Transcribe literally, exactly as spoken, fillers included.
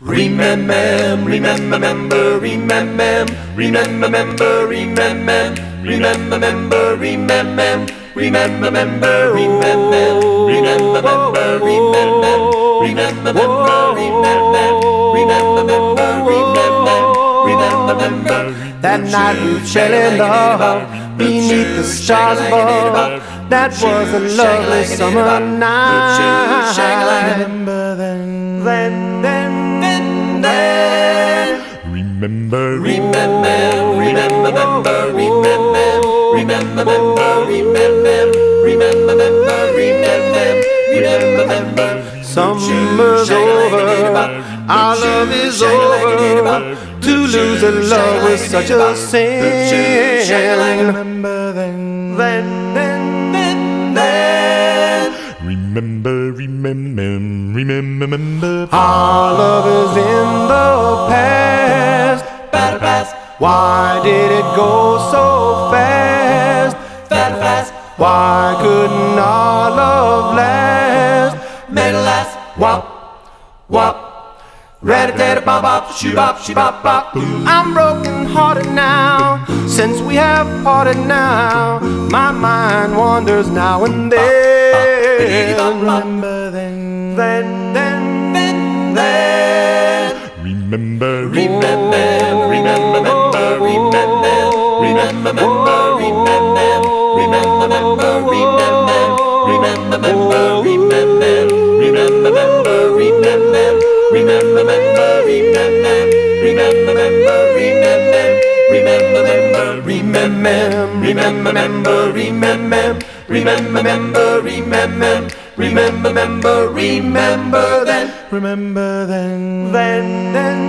Remember, remember, remember, remember, remember, remember, remember, remember, remember, remember, remember, remember, remember, remember, remember, remember. Remember, remember, remember, remember, remember, remember. That night we fell in love beneath the stars above. That was a lovely summer night. Remember then, then, then, then. Remember, remember, remember, remember, remember, remember, remember. Remember, remember, remember, remember, remember. Summer's over, our love is over. To lose a love was such a sin. Remember then, then, then, then, then. Remember, remember, remember, remember. Our love is in the past. Why did it go so fast? Why couldn't our love last? Made it last. Wop, wop. Rat-a-tat-a-bop-bop, shoo-bop, shoo-bop-bop. I'm broken-hearted now, since we have parted now. My mind wanders now and then. Remember then, then, then, then, then. Remember, remember, remember, remember, remember, remember, remember. Remember, remember, remember, remember, remember, remember, remember, remember, remember, remember, remember, remember, remember, remember, remember, remember, remember, remember, remember, remember, remember, remember, remember, then, remember, then, then, then.